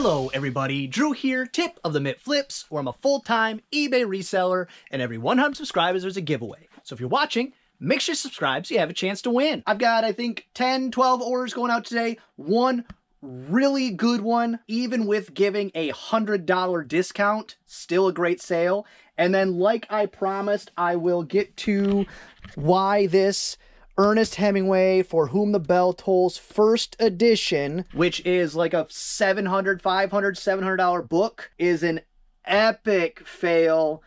Hello everybody, Drew here, Tip of the Mitt Flips, where I'm a full-time eBay reseller, and every 100 subscribers there's a giveaway. So if you're watching, make sure you subscribe so you have a chance to win. I've got, I think, 10, 12 orders going out today, one really good one, even with giving a $100 discount, still a great sale. And then, like I promised, I will get to why this Ernest Hemingway, For Whom the Bell Tolls, first edition, which is like a $700 book, is an epic fail,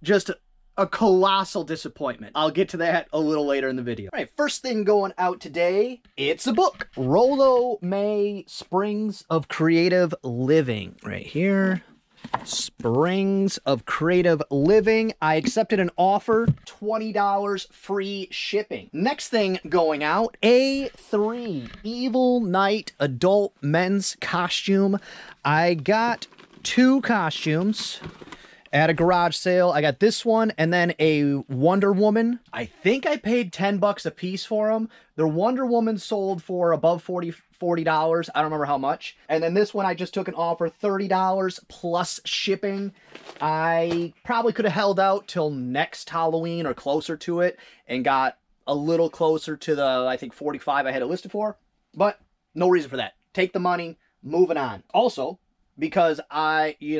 just a colossal disappointment. I'll get to that a little later in the video. All right, first thing going out today, it's a book. Rollo May, Springs of Creative Living, right here. Springs of Creative Living. I accepted an offer, $20 free shipping. Next thing going out, A3, Evil Knight Adult Men's Costume. I got two costumes at a garage sale. I got this one and then a Wonder Woman. I think I paid 10 bucks a piece for them. Their Wonder Woman sold for above $40. I don't remember how much. And then this one, I just took an offer, $30 plus shipping. I probably could have held out till next Halloween or closer to it and got a little closer to the, I think, 45 I had it listed for, but no reason for that. Take the money, moving on. Also, because sometimes you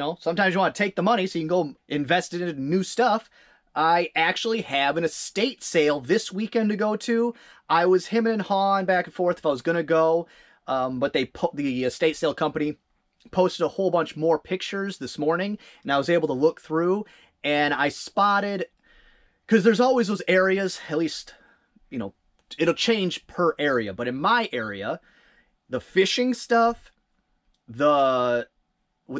want to take the money so you can go invest it in new stuff. I actually have an estate sale this weekend to go to. I was hemming and hawing back and forth if I was going to go, but the estate sale company posted a whole bunch more pictures this morning, and I was able to look through, and I spotted, because there's always those areas, at least, it'll change per area, but in my area, the fishing stuff, what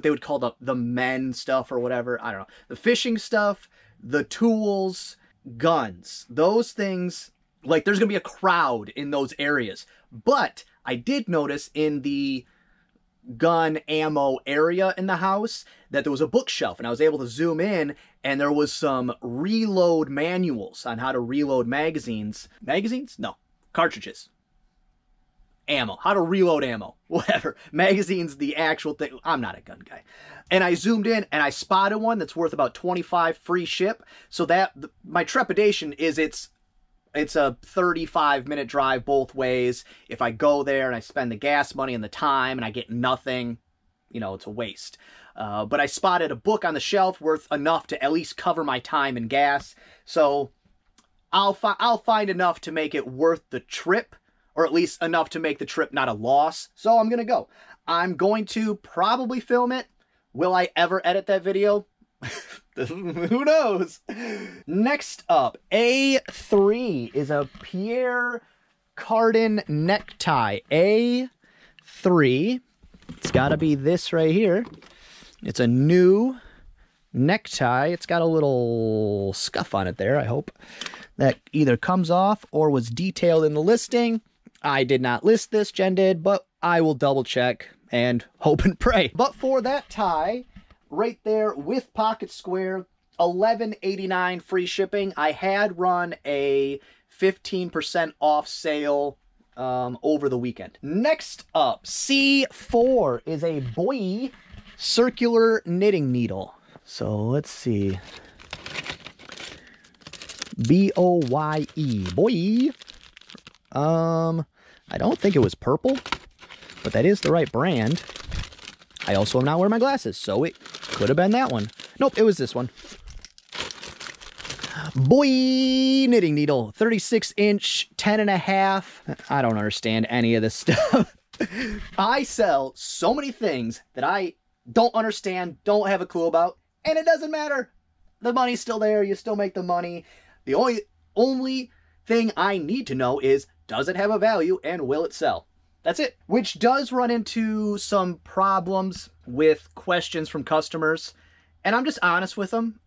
they would call the men stuff or whatever, I don't know, the fishing stuff, the tools, guns, those things, like there's gonna be a crowd in those areas. But I did notice in the gun ammo area in the house that there was a bookshelf, and I was able to zoom in and there was some reload manuals on how to reload magazines. Magazines? No, cartridges. Ammo, how to reload ammo, whatever. Magazines, the actual thing. I'm not a gun guy. And I zoomed in and I spotted one that's worth about 25 free ship. So that my trepidation is it's a 35-minute drive both ways. If I go there and I spend the gas money and the time and I get nothing, it's a waste. But I spotted a book on the shelf worth enough to at least cover my time and gas. So I'll find enough to make it worth the trip, or at least enough to make the trip not a loss. So I'm gonna go. I'm going to probably film it. Will I ever edit that video? Who knows? Next up, A3 is a Pierre Cardin necktie. A3, it's gotta be this right here. It's a new necktie. It's got a little scuff on it there, I hope. That either comes off or was detailed in the listing. I did not list this, Jen did, but I will double check and hope and pray. But for that tie, right there with pocket square, $11.89 free shipping. I had run a 15% off sale over the weekend. Next up, C4 is a Boye circular knitting needle. So let's see. B-O-Y-E, Boye. I don't think it was purple, but that is the right brand. I also am not wearing my glasses, so it could have been that one. Nope, it was this one. Boye knitting needle, 36-inch, 10.5. I don't understand any of this stuff. I sell so many things that I don't understand, don't have a clue about, and it doesn't matter. The money's still there, you still make the money. The only thing I need to know is, does it have a value and will it sell? That's it. Which does run into some problems with questions from customers, and I'm just honest with them.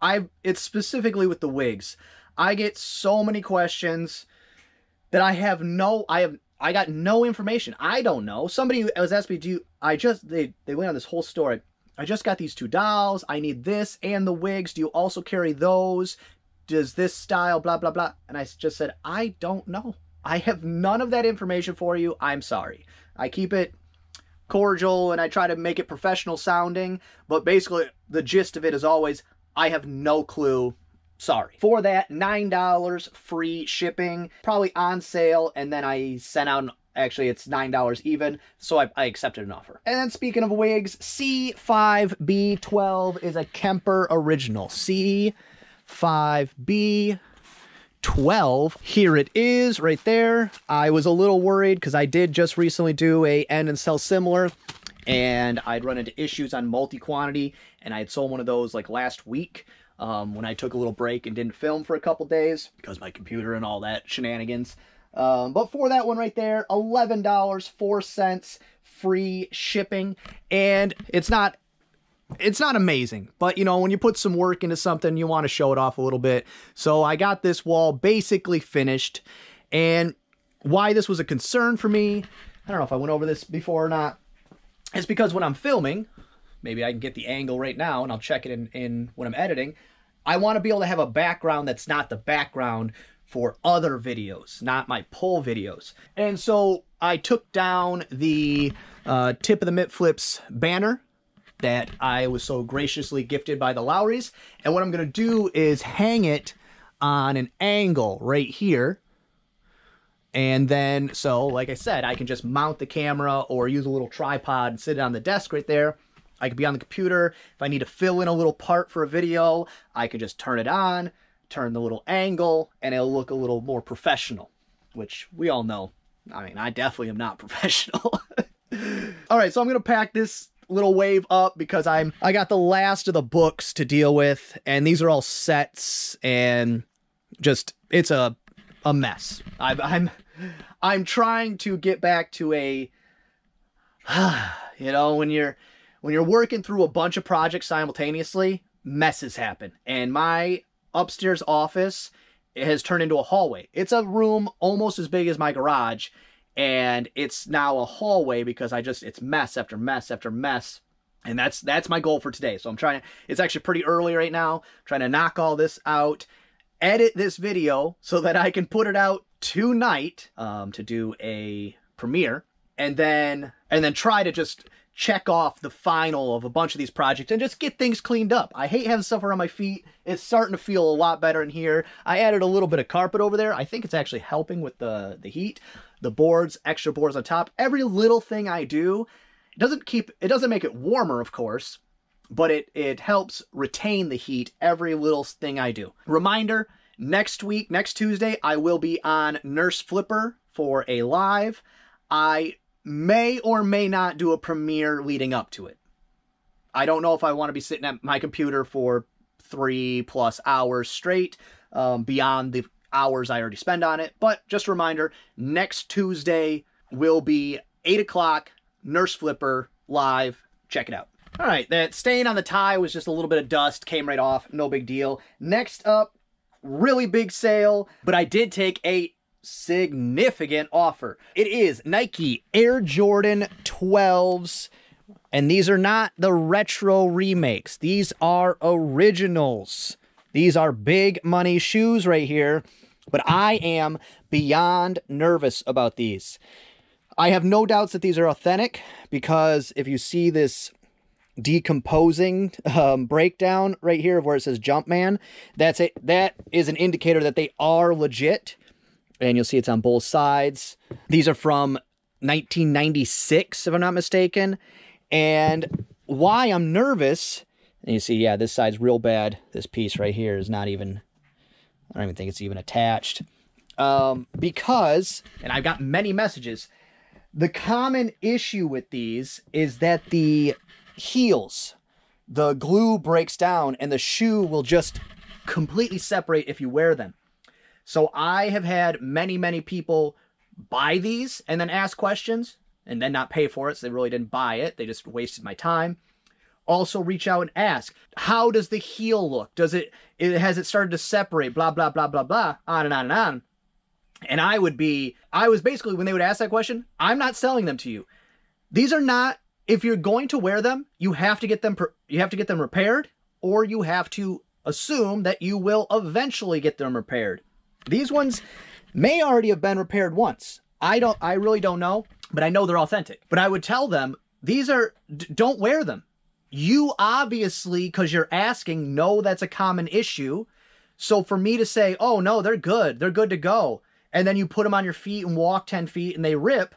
It's specifically with the wigs. I get so many questions that I got no information. I don't know. Somebody was asking me, they went on this whole story. I just got these two dolls. I need this and the wigs. Do you also carry those? Does this style, blah, blah, blah. And I just said, I don't know. I have none of that information for you. I'm sorry. I keep it cordial and I try to make it professional sounding, but basically the gist of it is always, I have no clue. Sorry. For that, $9 free shipping, probably on sale, and then I sent out an actually, it's $9 even, so I accepted an offer. And then speaking of wigs, C5B12 is a Kemper original. C5B12. Here it is right there. I was a little worried because I did just recently do a end and sell similar, and I'd run into issues on multi-quantity, and I had sold one of those like last week when I took a little break and didn't film for a couple days because my computer and all that shenanigans. But for that one right there, $11.04 free shipping. And it's not amazing, but you know, when you put some work into something, you want to show it off a little bit. So I got this wall basically finished, and why this was a concern for me, I don't know if I went over this before or not, is because when I'm filming, maybe I can get the angle right now and I'll check it in when I'm editing. I want to be able to have a background that's not the background for other videos, not my pull videos. And so I took down the Tip of the Mitt Flips banner that I was so graciously gifted by the Lowrys. And what I'm gonna do is hang it on an angle right here. And then, so like I said, I can just mount the camera or use a little tripod and sit it on the desk right there. I could be on the computer. If I need to fill in a little part for a video, I could just turn it on, turn the little angle, and it'll look a little more professional, which we all know. I mean, I definitely am not professional. All right, so I'm gonna pack this little wave up because I got the last of the books to deal with, and these are all sets, and just it's a mess. I'm trying to get back to a, you know, when you're working through a bunch of projects simultaneously, messes happen, and my upstairs office, it has turned into a hallway. It's a room almost as big as my garage, and it's now a hallway because it's mess after mess after mess, and that's my goal for today. So I'm trying to, it's actually pretty early right now, I'm trying to knock all this out, edit this video so that I can put it out tonight to do a premiere, and then try to just check off the final of a bunch of these projects and just get things cleaned up. I hate having stuff around my feet. It's starting to feel a lot better in here. I added a little bit of carpet over there. I think it's actually helping with the heat. The boards, extra boards on top. Every little thing I do, it doesn't make it warmer, of course, but it helps retain the heat, every little thing I do. Reminder, next Tuesday, I will be on Nurse Flipper for a live. I may or may not do a premiere leading up to it. I don't know if I want to be sitting at my computer for 3+ hours straight, beyond the hours I already spend on it. But just a reminder, next Tuesday will be 8 o'clock, Nurse Flipper live. Check it out. All right, that stain on the tie was just a little bit of dust, came right off, no big deal. Next up, really big sale, but I did take a significant offer. It is Nike Air Jordan 12s, and these are not the retro remakes. These are originals. These are big money shoes right here, but I am beyond nervous about these. I have no doubts that these are authentic, because if you see this decomposing breakdown right here of where it says Jumpman, that's it. That is an indicator that they are legit. And you'll see it's on both sides. These are from 1996, if I'm not mistaken. And why I'm nervous, and you see, yeah, this side's real bad. This piece right here is not even, I don't even think it's even attached. Because, and I've got many messages, the common issue with these is that the heels, the glue breaks down and the shoe will just completely separate if you wear them. So I have had many, many people buy these and then ask questions and then not pay for it. So they really didn't buy it. They just wasted my time. Also reach out and ask, how does the heel look? Does it has it started to separate? Blah, blah, blah, blah, blah, on and on and on. And I was basically, when they would ask that question, I'm not selling them to you. These are not, if you're going to wear them, you have to get them repaired, or you have to assume that you will eventually get them repaired. These ones may already have been repaired once. I really don't know, but I know they're authentic. But I would tell them These are, don't wear them. You obviously, because you're asking, know that's a common issue. So for me to say, oh no, they're good to go, and then you put them on your feet and walk 10 feet and they rip,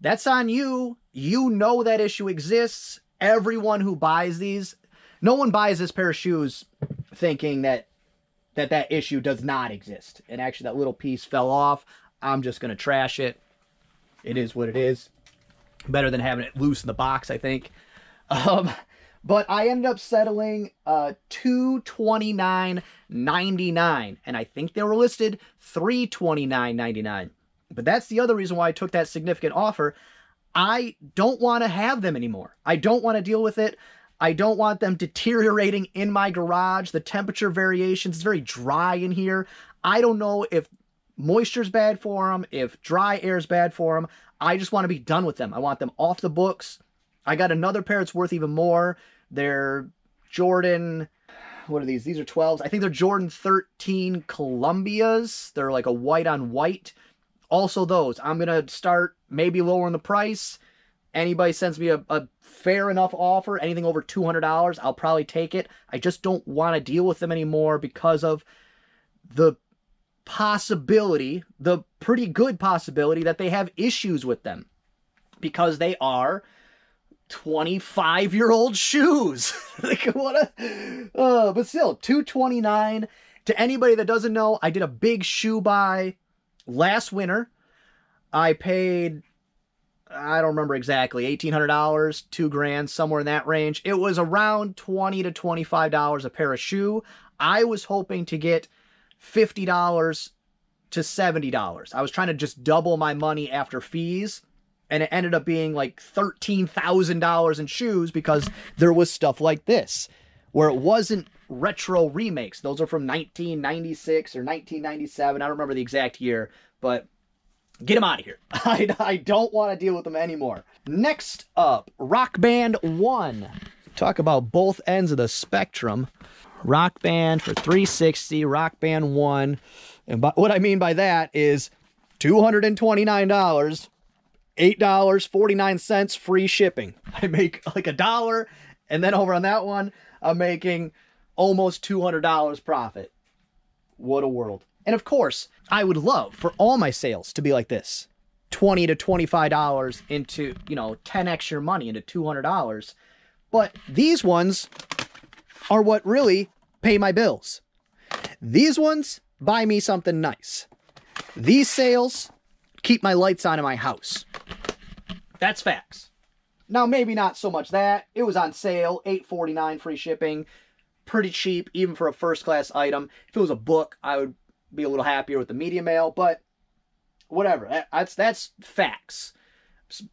that's on you. You know that issue exists. Everyone who buys these, no one buys this pair of shoes thinking that issue does not exist. And actually that little piece fell off. I'm just going to trash it. It is what it is. Better than having it loose in the box, I think. But I ended up settling $229.99. And I think they were listed $329.99. But that's the other reason why I took that significant offer. I don't want to have them anymore. I don't want to deal with it. I don't want them deteriorating in my garage. The temperature variations, it's very dry in here. I don't know if moisture's bad for them, if dry air's bad for them. I just want to be done with them. I want them off the books. I got another pair that's worth even more. They're Jordan, what are these? These are 12s. I think they're Jordan 13 Columbias. They're like a white on white. Also those, I'm going to start maybe lowering the price. Anybody sends me a fair enough offer, anything over $200, I'll probably take it. I just don't want to deal with them anymore because of the possibility, the pretty good possibility that they have issues with them because they are 25-year-old shoes. Like, what a, but still, $229. To anybody that doesn't know, I did a big shoe buy last winter. I paid, I don't remember exactly, $1,800, $2,000, somewhere in that range. It was around $20 to $25 a pair of shoe. I was hoping to get $50 to $70. I was trying to just double my money after fees, and it ended up being like $13,000 in shoes because there was stuff like this where it wasn't retro remakes. Those are from 1996 or 1997. I don't remember the exact year, but get them out of here. I don't want to deal with them anymore. Next up, Rock Band 1. Talk about both ends of the spectrum. Rock Band for $360, Rock Band 1. And by, what I mean by that is $229, $8.49 free shipping. I make like $1, and then over on that one, I'm making almost $200 profit. What a world. And of course, I would love for all my sales to be like this. $20 to $25 into, you know, 10x your money into $200. But these ones are what really pay my bills. These ones buy me something nice. These sales keep my lights on in my house. That's facts. Now, maybe not so much that. It was on sale, $8.49 free shipping. Pretty cheap, even for a first-class item. If it was a book, I would be a little happier with the media mail, but whatever. That's facts.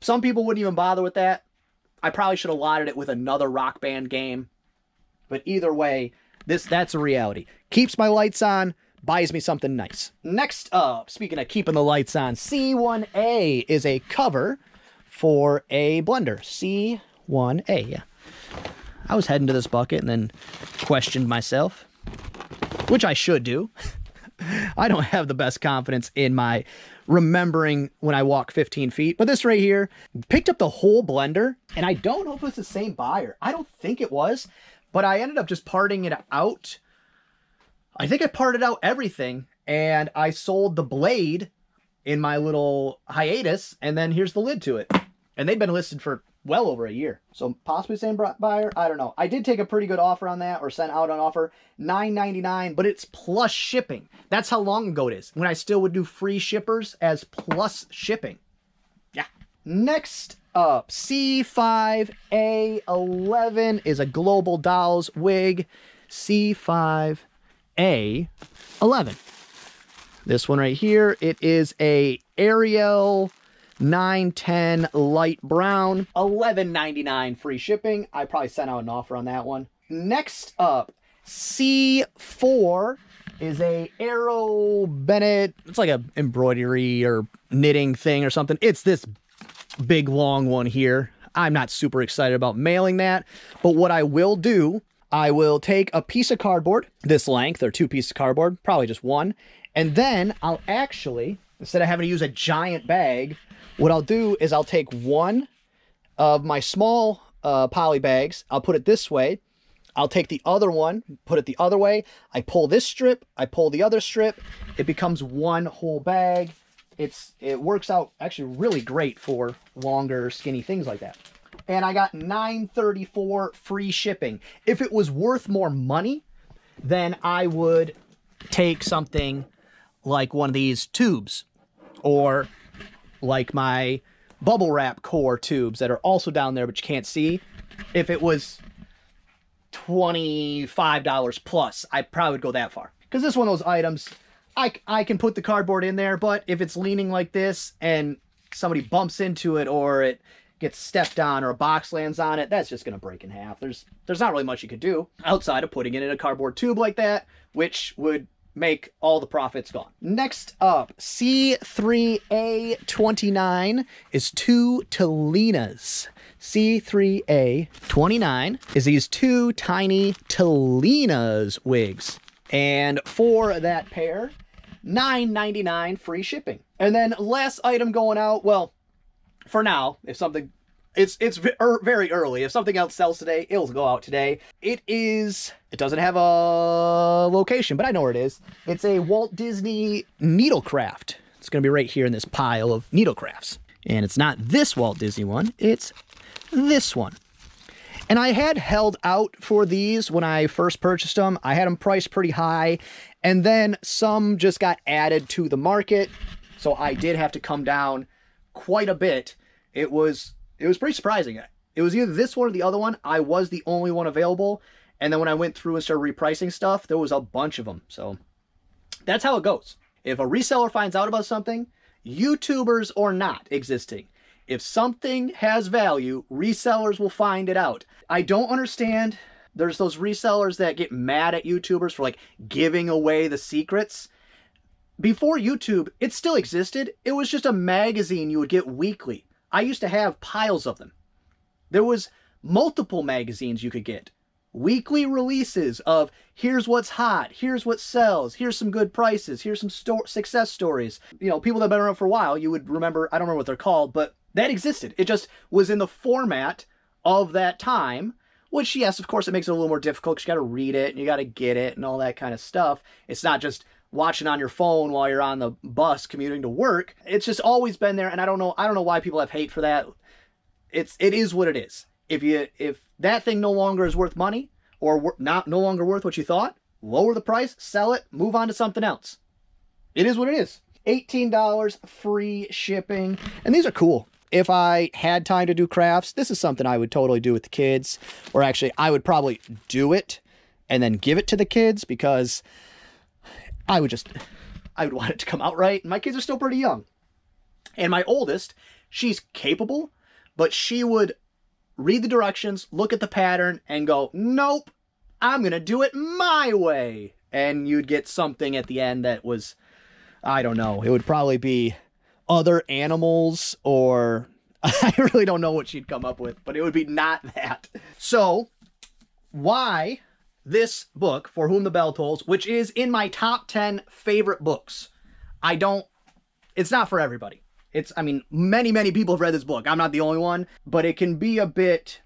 Some people wouldn't even bother with that. I probably should have allotted it with another Rock Band game. But either way, that's a reality. Keeps my lights on, buys me something nice. Next up, speaking of keeping the lights on, C1A is a cover for a blender. C1A, yeah. I was heading to this bucket and then questioned myself, which I should do. I don't have the best confidence in my remembering when I walk 15 feet. But this right here, picked up the whole blender, and I don't know if it was the same buyer. I don't think it was, but I ended up just parting it out. I think I parted out everything, and I sold the blade in my little hiatus, and then here's the lid to it. And they've been listed for well over a year. So possibly the same buyer, I don't know. I did take a pretty good offer on that, or sent out an offer, $9.99, but it's plus shipping. That's how long ago it is, when I still would do free shippers as plus shipping. Yeah. Next up, C5A11 is a Global Dolls wig. C5A11. This one right here, it is a Ariel 910 light brown, $11.99 free shipping. I probably sent out an offer on that one. Next up, C4 is a Arrow Bennett. It's like a embroidery or knitting thing or something. It's this big long one here. I'm not super excited about mailing that, but what I will do, I will take a piece of cardboard this length, or two pieces of cardboard, probably just one, and then I'll actually, instead of having to use a giant bag, what I'll do is I'll take one of my small poly bags. I'll put it this way. I'll take the other one, put it the other way. I pull this strip, I pull the other strip. It becomes one whole bag. It works out actually really great for longer, skinny things like that. And I got $9.34 free shipping. If it was worth more money, then I would take something like one of these tubes or like my bubble wrap core tubes that are also down there, but you can't see. If it was $25 plus, I probably would go that far. Because this is one of those items, I can put the cardboard in there, but if it's leaning like this and somebody bumps into it or it gets stepped on or a box lands on it, that's just going to break in half. There's not really much you could do outside of putting it in a cardboard tube like that, which would make all the profits gone. Next up, C3A29 is two Talinas. C3A29 is these two tiny Talinas wigs. And for that pair, $9.99 free shipping. And then last item going out, well, for now, if something, it's very early. If something else sells today, it'll go out today. It doesn't have a location, but I know where it is. It's a Walt Disney Needlecraft. It's going to be right here in this pile of Needlecrafts. And it's not this Walt Disney one, it's this one. And I had held out for these when I first purchased them. I had them priced pretty high, and then some just got added to the market. So I did have to come down quite a bit. It was pretty surprising. It was either this one or the other one. I was the only one available. And then when I went through and started repricing stuff, there was a bunch of them. So that's how it goes. If a reseller finds out about something, YouTubers or not existing, if something has value, resellers will find it out. I don't understand. There's those resellers that get mad at YouTubers for like giving away the secrets. Before YouTube, it still existed. It was just a magazine you would get weekly. I used to have piles of them. There was multiple magazines you could get. Weekly releases of here's what's hot, here's what sells, here's some good prices, here's some success stories. You know, people that have been around for a while, you would remember, I don't remember what they're called, but that existed. It just was in the format of that time, which yes, of course, it makes it a little more difficult because you got to read it and you got to get it and all that kind of stuff. It's not just watching on your phone while you're on the bus commuting to work. It's just always been there, and I don't know why people have hate for that. It is what it is. If that thing no longer is worth money or not no longer worth what you thought, lower the price, sell it, move on to something else. It is what it is. $18 free shipping. And these are cool. If I had time to do crafts, this is something I would totally do with the kids. Or actually, I would probably do it and then give it to the kids because I would want it to come out right. And my kids are still pretty young. And my oldest, she's capable, but she would read the directions, look at the pattern, and go, nope, I'm going to do it my way. And you'd get something at the end that was, I don't know, it would probably be other animals or I really don't know what she'd come up with, but it would be not that. So why this book, For Whom the Bell Tolls, which is in my top 10 favorite books. It's not for everybody. I mean, many, many people have read this book. I'm not the only one, but it can be a bit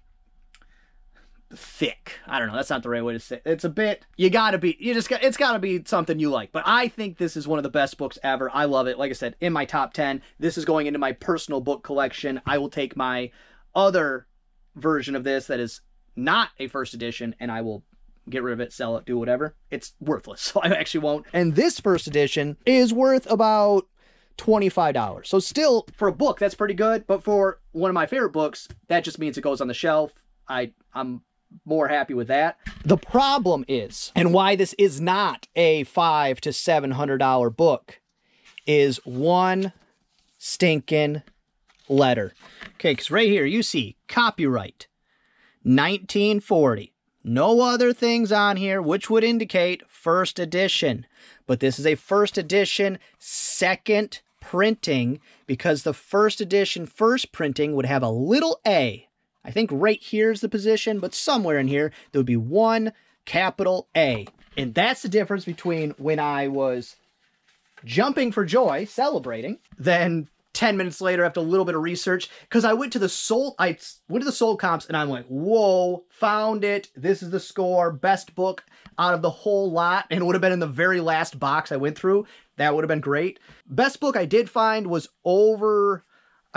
thick. I don't know. That's not the right way to say it. It's a bit, it's gotta be something you like, but I think this is one of the best books ever. I love it. Like I said, in my top 10, this is going into my personal book collection. I will take my other version of this that is not a first edition and I will get rid of it, sell it, do whatever. It's worthless. So I actually won't. And this first edition is worth about $25. So still for a book, that's pretty good. But for one of my favorite books, that just means it goes on the shelf. I'm more happy with that. The problem is, and why this is not a $500 to $700 book, is one stinking letter. Okay, because right here you see copyright 1940. No other things on here, which would indicate first edition. But this is a first edition, second printing, because the first edition, first printing would have a little a. I think right here's the position, but somewhere in here, there would be one capital A. And that's the difference between when I was jumping for joy, celebrating, then 10 minutes later, after a little bit of research, because I went to the sold comps and I'm like, whoa, found it. This is the score. Best book out of the whole lot. And it would have been in the very last box I went through. That would have been great. Best book I did find was over...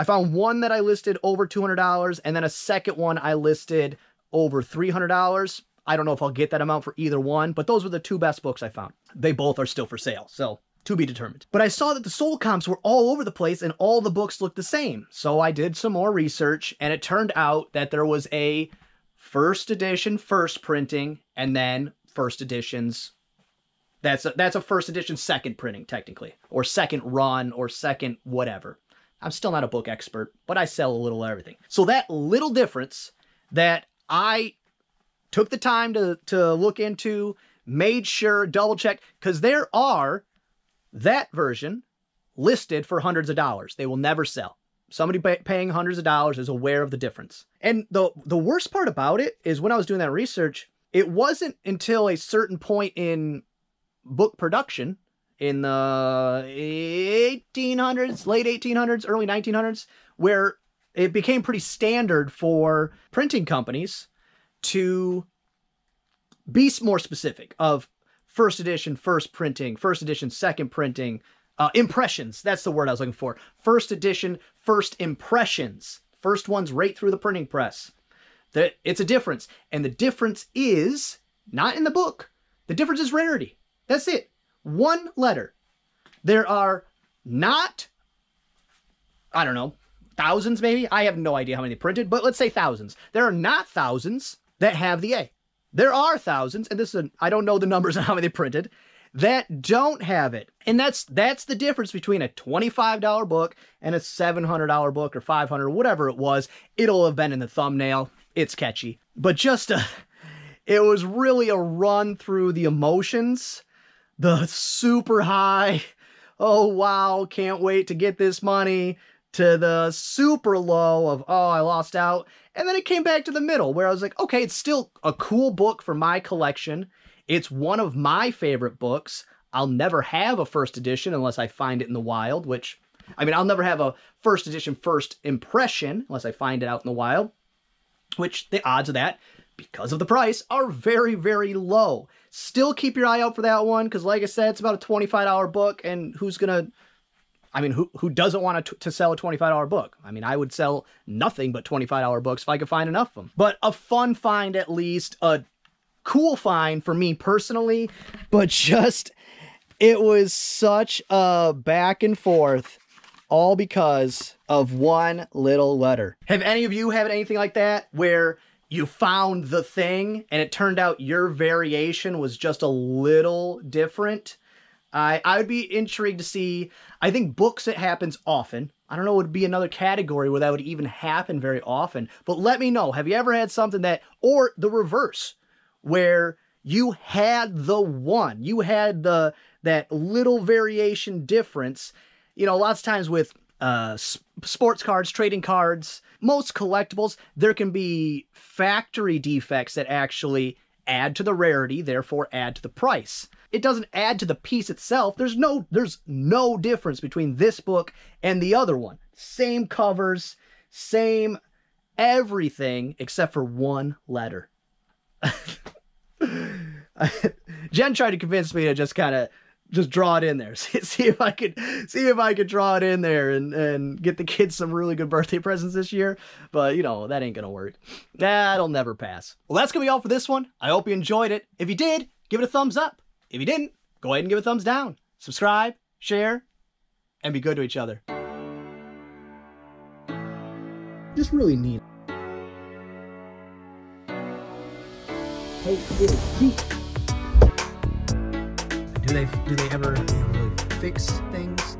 I found one that I listed over $200 and then a second one I listed over $300. I don't know if I'll get that amount for either one, but those were the two best books I found. They both are still for sale, so... to be determined. But I saw that the sold comps were all over the place and all the books looked the same. So I did some more research and it turned out that there was a first edition first printing and then first editions. That's a first edition second printing technically, or second run or second whatever. I'm still not a book expert, but I sell a little of everything. So that little difference that I took the time to look into, made sure, double checked, because there are that version listed for hundreds of dollars. They will never sell. Somebody paying hundreds of dollars is aware of the difference. And the worst part about it is when I was doing that research, it wasn't until a certain point in book production in the 1800s, late 1800s, early 1900s, where it became pretty standard for printing companies to be more specific of first edition, first printing, first edition, second printing, impressions. That's the word I was looking for. First edition, first impressions. First ones right through the printing press. It's a difference. And the difference is not in the book. The difference is rarity. That's it. One letter. There are not, I don't know, thousands maybe. I have no idea how many they printed, but let's say thousands. There are not thousands that have the A. There are thousands, and this is, I don't know the numbers on how many they printed, that don't have it. And that's the difference between a $25 book and a $700 book or $500, whatever it was. It'll have been in the thumbnail. It's catchy. But it was really a run through the emotions, the super high, oh wow, can't wait to get this money, to the super low of, oh, I lost out. And then it came back to the middle where I was like, okay, it's still a cool book for my collection. It's one of my favorite books. I'll never have a first edition unless I find it in the wild, which, I mean, I'll never have a first edition first impression unless I find it out in the wild, which the odds of that, because of the price, are very, very low. Still keep your eye out for that one because, like I said, it's about a $25 book, and who's going to... I mean, who doesn't want to sell a $25 book? I mean, I would sell nothing but $25 books if I could find enough of them. But a fun find at least, a cool find for me personally, but just, it was such a back and forth, all because of one little letter. Have any of you had anything like that where you found the thing and it turned out your variation was just a little different? I would be intrigued to see. I think books, it happens often. I don't know, it would be another category where that would even happen very often. But let me know, have you ever had something that, or the reverse, where you had the one, you had that little variation difference? You know, lots of times with sports cards, trading cards, most collectibles, there can be factory defects that actually add to the rarity, therefore add to the price. It doesn't add to the piece itself. There's no difference between this book and the other one. Same covers, same everything, except for one letter. Jen tried to convince me to just kind of just draw it in there. See if I could draw it in there and get the kids some really good birthday presents this year. But you know, that ain't gonna work. That'll never pass. Well, that's gonna be all for this one. I hope you enjoyed it. If you did, give it a thumbs up. If you didn't, go ahead and give it a thumbs down. Subscribe, share, and be good to each other. Just really neat. Do they ever really fix things?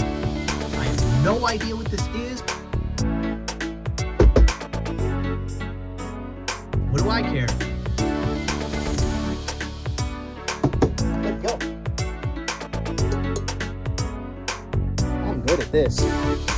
I have no idea what this is. What do I care? Go. I'm good at this.